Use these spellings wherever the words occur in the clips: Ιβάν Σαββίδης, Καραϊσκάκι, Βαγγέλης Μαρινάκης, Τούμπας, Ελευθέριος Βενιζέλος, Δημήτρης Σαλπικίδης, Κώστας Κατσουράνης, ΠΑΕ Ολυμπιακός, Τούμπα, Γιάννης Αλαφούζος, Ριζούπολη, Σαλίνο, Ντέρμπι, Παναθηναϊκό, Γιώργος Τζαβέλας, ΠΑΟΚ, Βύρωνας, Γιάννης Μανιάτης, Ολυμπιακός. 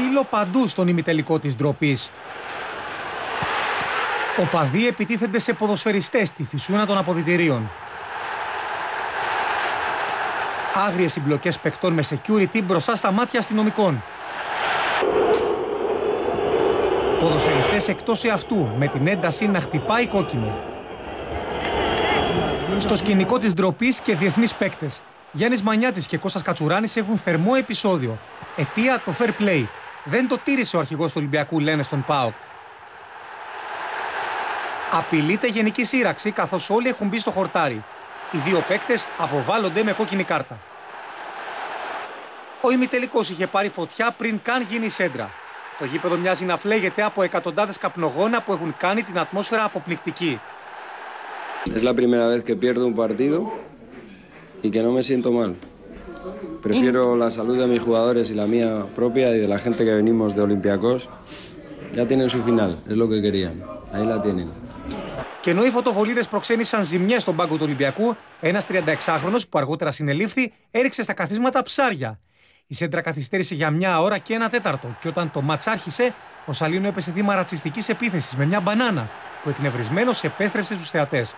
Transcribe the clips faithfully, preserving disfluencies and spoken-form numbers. ξύλο παντού στον ημιτελικό της ντροπής. Οπαδοί επιτίθενται σε ποδοσφαιριστές στη φυσούνα των αποδυτηρίων. Άγριες συμπλοκές παικτών με security μπροστά στα μάτια αστυνομικών. Ποδοσφαιριστές εκτός εαυτού με την ένταση να χτυπάει κόκκινο. Στο σκηνικό της ντροπής και διεθνείς παίκτες. Γιάννης Μανιάτης και Κώστας Κατσουράνης έχουν θερμό επεισόδιο. Αιτία το fair play. Δεν το τήρησε ο αρχηγός του Ολυμπιακού, λένε στον ΠΑΟΚ. Απειλείται γενική σύραξη καθώς όλοι έχουν μπει στο χορτάρι. Οι δύο παίκτες αποβάλλονται με κόκκινη κάρτα. Ο ημιτελικός είχε πάρει φωτιά πριν καν γίνει η σέντρα. Το γήπεδο μοιάζει να φλέγεται από εκατοντάδες καπνογόνα που έχουν κάνει την ατμόσφαιρα αποπνικτική. Y que no me siento mal. Prefiero la salud de mis jugadores y la mía propia y de la gente que venimos de Olympiacos. Ya tienen su final, es lo que querían. Ahí la tienen. Και ενώ οι φωτοβολίδες προξένησαν ζημιές στον πάγκο του Ολυμπιακού, ένας τριανταεξάχρονος που αργότερα συνελήφθη έριξε στα καθίσματα ψάρια. Η σέντρα καθυστέρησε για μια ώρα και ένα τέταρτο. Και όταν το μάτς άρχισε, ο Σαλίνο έπεσε θύμα ρατσιστικής επίθεσης με μια μπανάνα που εκνευρισμένος επέστρεψε στους θεατές.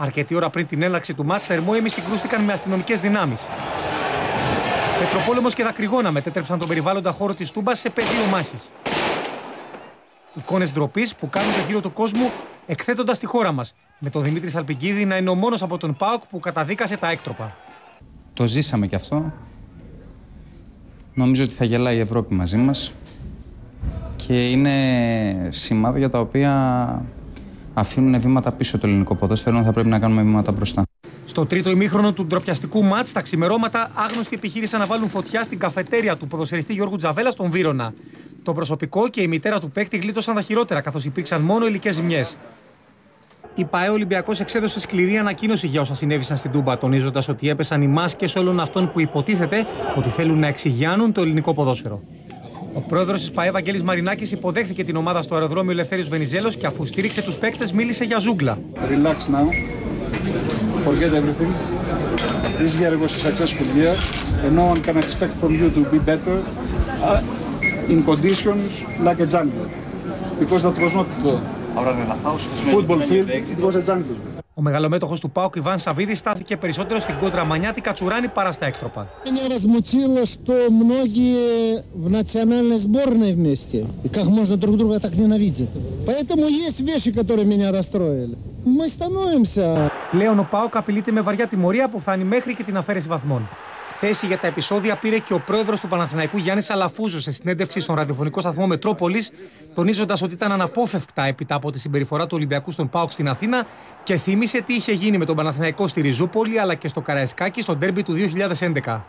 Αρκετή ώρα πριν την έναρξη του μάτς, θερμόαιμοι συγκρούστηκαν με αστυνομικές δυνάμεις. Πετροπόλεμος και δακρυγόνα μετέτρεψαν τον περιβάλλοντα χώρο της Τούμπας σε πεδίο μάχης. Εικόνες ντροπής που κάνουν το γύρο του κόσμου εκθέτοντας τη χώρα μας, με τον Δημήτρη Σαλπικίδη να είναι ο μόνος από τον ΠΑΟΚ που καταδίκασε τα έκτροπα. Το ζήσαμε κι αυτό. Νομίζω ότι θα γελάει η Ευρώπη μαζί μας. Και είναι σημάδια για τα οποία αφήνουν βήματα πίσω το ελληνικό ποδόσφαιρο, θα πρέπει να κάνουμε βήματα μπροστά. Στο τρίτο ημίχρονο του ντροπιαστικού μάτς, τα ξημερώματα, άγνωστοι επιχείρησαν να βάλουν φωτιά στην καφετέρια του ποδοσφαιριστή Γιώργου Τζαβέλα στον Βύρονα. Το προσωπικό και η μητέρα του παίκτη γλίτωσαν τα χειρότερα, καθώς υπήρξαν μόνο υλικές ζημιές. Η ΠΑΕ Ολυμπιακός εξέδωσε σκληρή ανακοίνωση για όσα συνέβησαν στην Τούμπα, τονίζοντας ότι έπεσαν οι μάσκες όλων αυτών που υποτίθεται ότι θέλουν να εξηγιάνουν το ελληνικό ποδόσφαιρο. Ο πρόεδρος της ΠΑΕ, Βαγγέλης Μαρινάκης, υποδέχθηκε την ομάδα στο αεροδρόμιο Ελευθέριος Βενιζέλος και αφού στήριξε τους παίκτες, μίλησε για ζούγκλα. Relax now. Forget everything. This year was a successful year and no one can expect from you to be better in conditions like a jungle. Because that was not football. Football field, it was a jungle. Ο μεγαλομέτωχος του ΠΑΟΚ, Ιβάν Σαββίδης, στάθηκε περισσότερο στην κόντρα Μανιάτη Κατσουράνη παρά στα έκτροπα. Πλέον ο ΠΑΟΚ απειλείται με βαριά τιμωρία που φτάνει μέχρι και την αφαίρεση βαθμών. Θέση για τα επεισόδια πήρε και ο πρόεδρος του Παναθηναϊκού, Γιάννης Αλαφούζος, σε συνέντευξη στον ραδιοφωνικό σταθμό Μετρόπολης, τονίζοντας ότι ήταν αναπόφευκτα έπειτα από τη συμπεριφορά του Ολυμπιακού στον ΠΑΟΚ στην Αθήνα και θύμισε τι είχε γίνει με τον Παναθηναϊκό στη Ριζούπολη αλλά και στο Καραϊσκάκι στο ντέρμπι του δύο χιλιάδες έντεκα.